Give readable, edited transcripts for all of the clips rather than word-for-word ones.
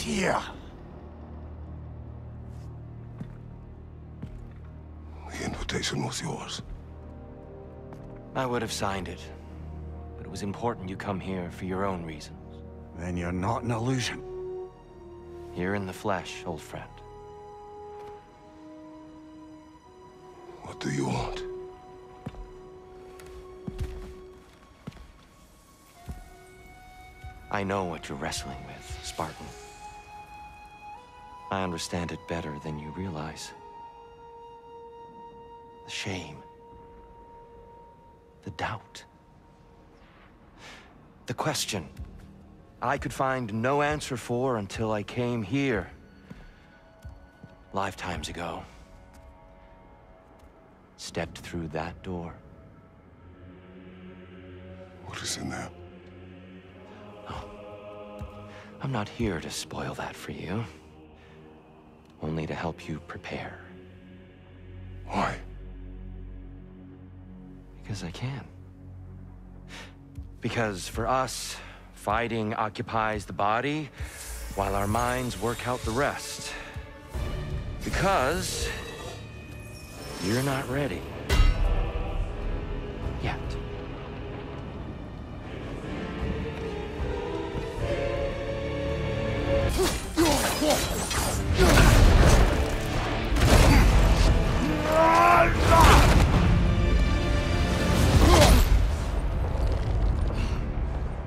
here. The invitation was yours. I would have signed it, but it was important you come here for your own reasons. Then you're not an illusion. You're in the flesh, old friend. What do you want? I know what you're wrestling with, Spartan. I understand it better than you realize. The shame. The doubt. The question I could find no answer for until I came here. Lifetimes ago. Stepped through that door. What is in there? I'm not here to spoil that for you. Only to help you prepare. Why? Because I can. Because for us, fighting occupies the body, while our minds work out the rest. Because you're not ready. Yet.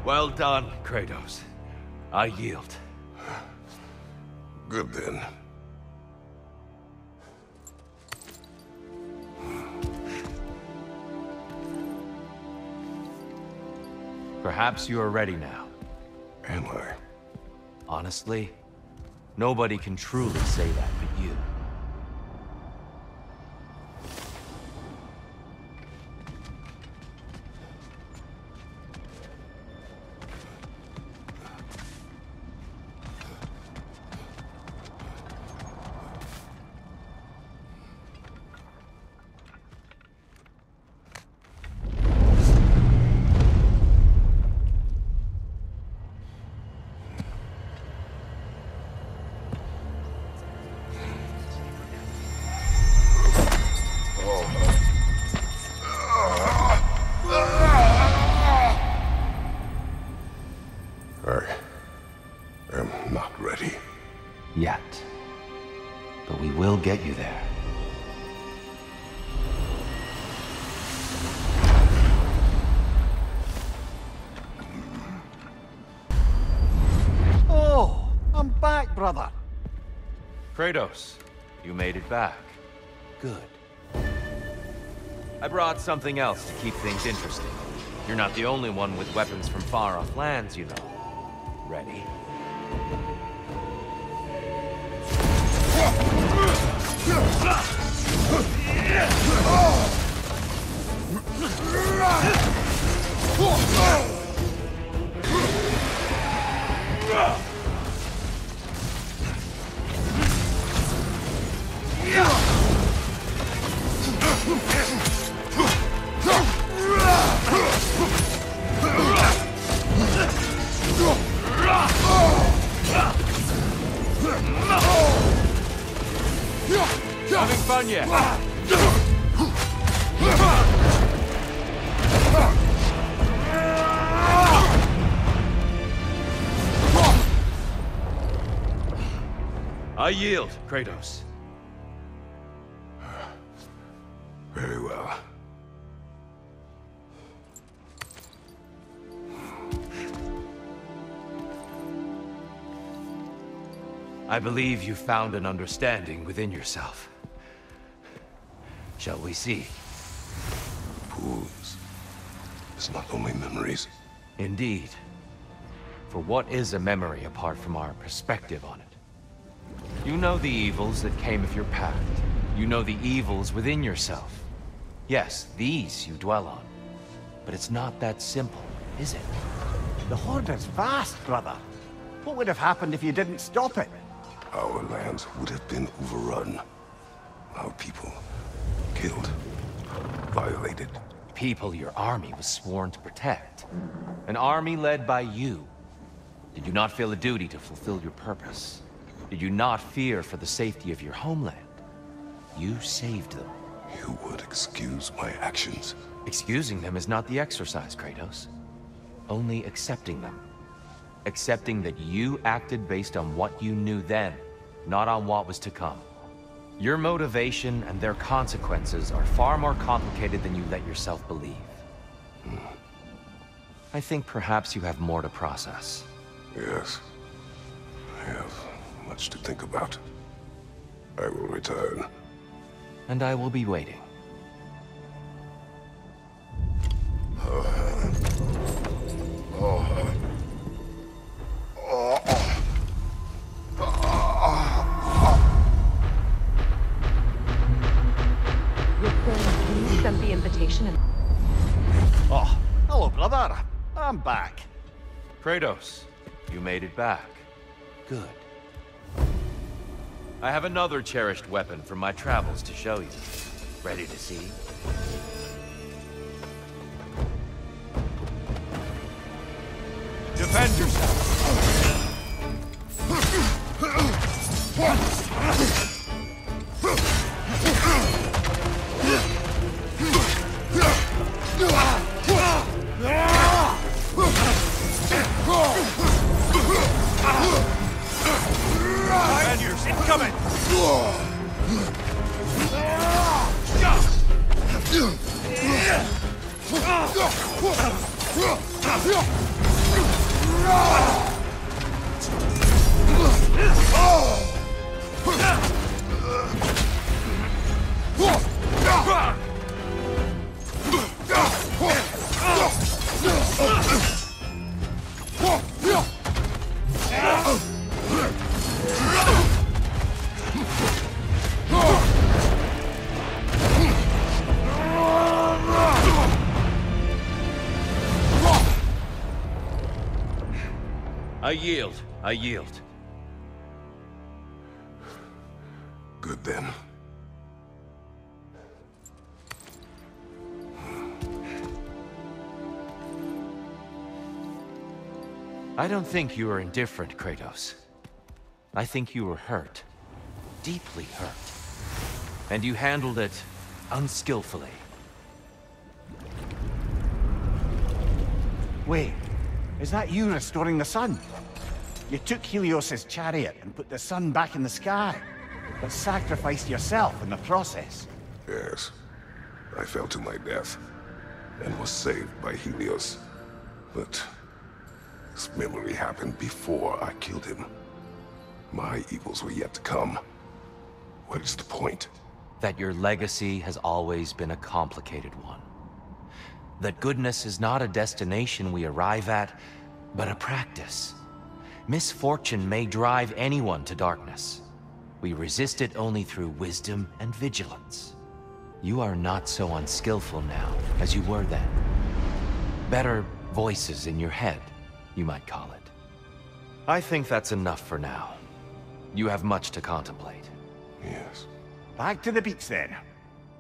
Well done, Kratos. I yield. Good then. Perhaps you are ready now. Am I? Honestly, nobody can truly say that but you. Get you there. Oh, I'm back, brother. Kratos, you made it back. Good. I brought something else to keep things interesting. You're not the only one with weapons from far-off lands, you know. Ready? Having fun yet? I yield, Kratos. Very well. I believe you found an understanding within yourself. Shall we see? Pools. It's not only memories. Indeed. For what is a memory apart from our perspective on it? You know the evils that came of your pact. You know the evils within yourself. Yes, these you dwell on. But it's not that simple, is it? The Horde is vast, brother. What would have happened if you didn't stop it? Our lands would have been overrun. Our people... killed. Violated. People your army was sworn to protect. An army led by you. Did you not feel a duty to fulfill your purpose? Did you not fear for the safety of your homeland? You saved them. You would excuse my actions. Excusing them is not the exercise, Kratos. Only accepting them. Accepting that you acted based on what you knew then, not on what was to come. Your motivation and their consequences are far more complicated than you let yourself believe. I think perhaps you have more to process. Yes. I have much to think about. I will return. And I will be waiting. Send the invitation and... Oh, hello, brother. I'm back. Kratos, you made it back. Good. I have another cherished weapon from my travels to show you. Ready to see? Defend yourself! Incoming! I yield. I yield. Good then. I don't think you are indifferent, Kratos. I think you were hurt. Deeply hurt. And you handled it unskillfully. Wait. Is that you restoring the sun? You took Helios' chariot and put the sun back in the sky, but sacrificed yourself in the process. Yes. I fell to my death and was saved by Helios. But this memory happened before I killed him. My evils were yet to come. What is the point? That your legacy has always been a complicated one. That goodness is not a destination we arrive at, but a practice. Misfortune may drive anyone to darkness. We resist it only through wisdom and vigilance. You are not so unskillful now as you were then. Better voices in your head, you might call it. I think that's enough for now. You have much to contemplate. Yes. Back to the beach then.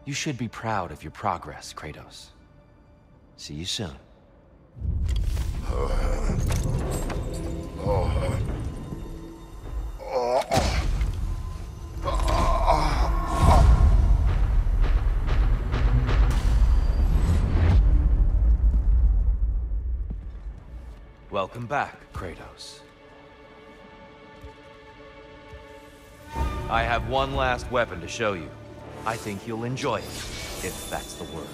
You should be proud of your progress, Kratos. See you soon. Welcome back, Kratos. I have one last weapon to show you. I think you'll enjoy it, if that's the word.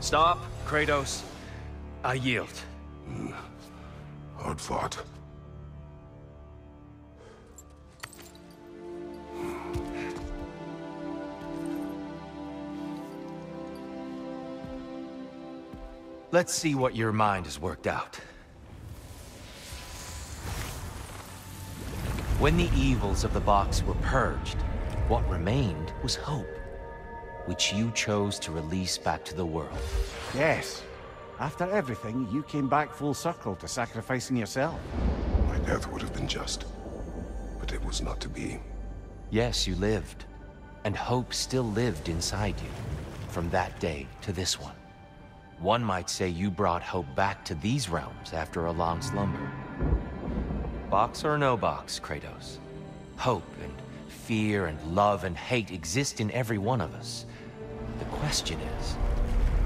Stop, Kratos. I yield. Hard fought. Let's see what your mind has worked out. When the evils of the box were purged, what remained was hope, which you chose to release back to the world. Yes. After everything, you came back full circle to sacrificing yourself. My death would have been just, but it was not to be. Yes, you lived, and hope still lived inside you, from that day to this one. One might say you brought hope back to these realms after a long slumber. Box or no box, Kratos, hope and fear and love and hate exist in every one of us. The question is,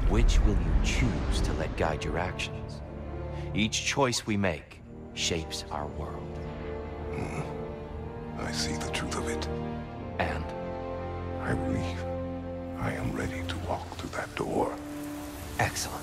which will you choose to let guide your actions? Each choice we make shapes our world. I see the truth of it. And? I believe I am ready to walk through that door. Excellent.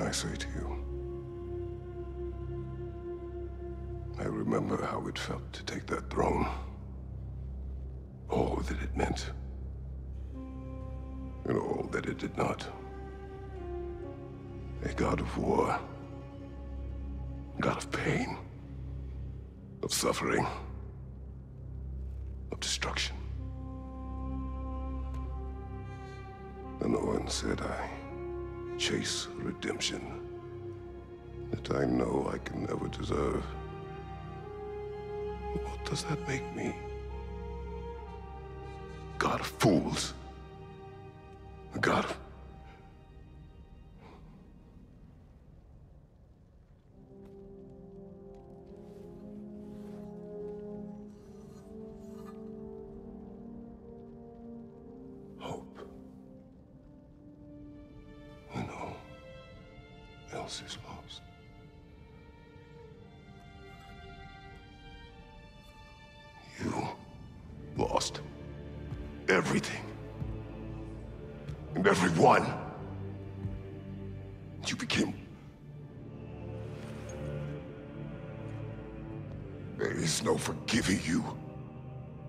I say to you, I remember how it felt to take that throne, all that it meant, and all that it did not. A god of war, god of pain, of suffering, of destruction. And no one said I chase redemption that I know I can never deserve. What does that make me? God of fools. A god of... is lost. You lost everything and everyone. You became there is no forgiving you.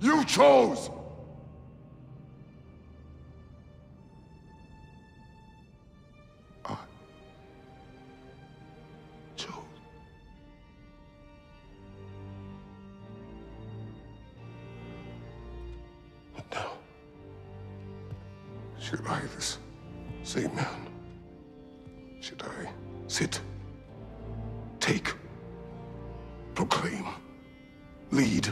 You chose. Should I, this same man, should I sit, take, proclaim, lead,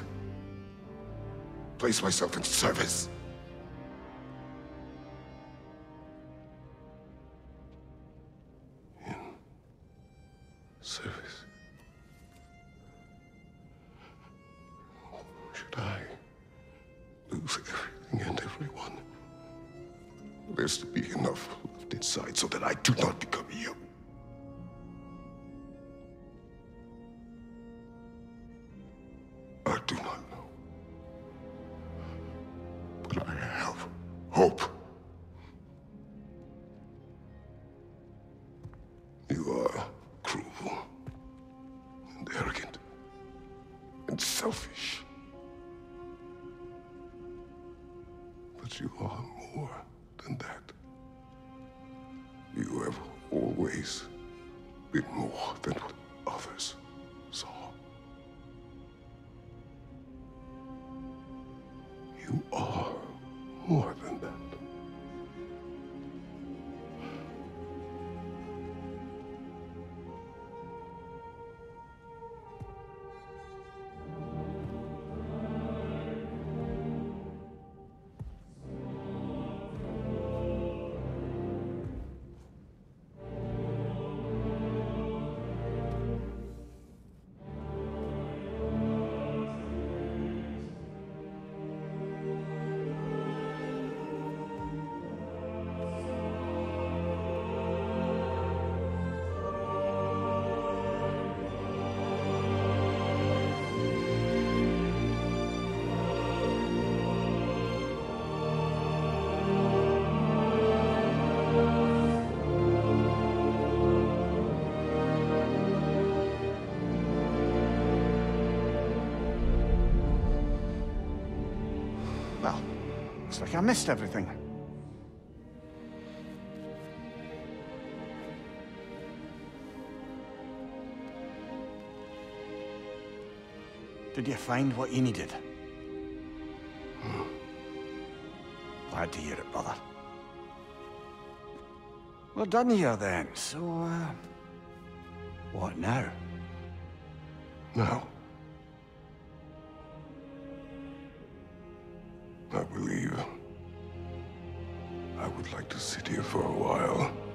place myself in service? Should I lose everything and everyone? There's to be enough left inside so that I do not become you. I do not know. But I have hope. You are cruel and arrogant and selfish. But you are more than that. You have always been more than what others saw. You are more than that. Well, looks like I missed everything. Did you find what you needed? Glad to hear it, brother. We're done here then, so, what now? Now? I believe I would like to sit here for a while.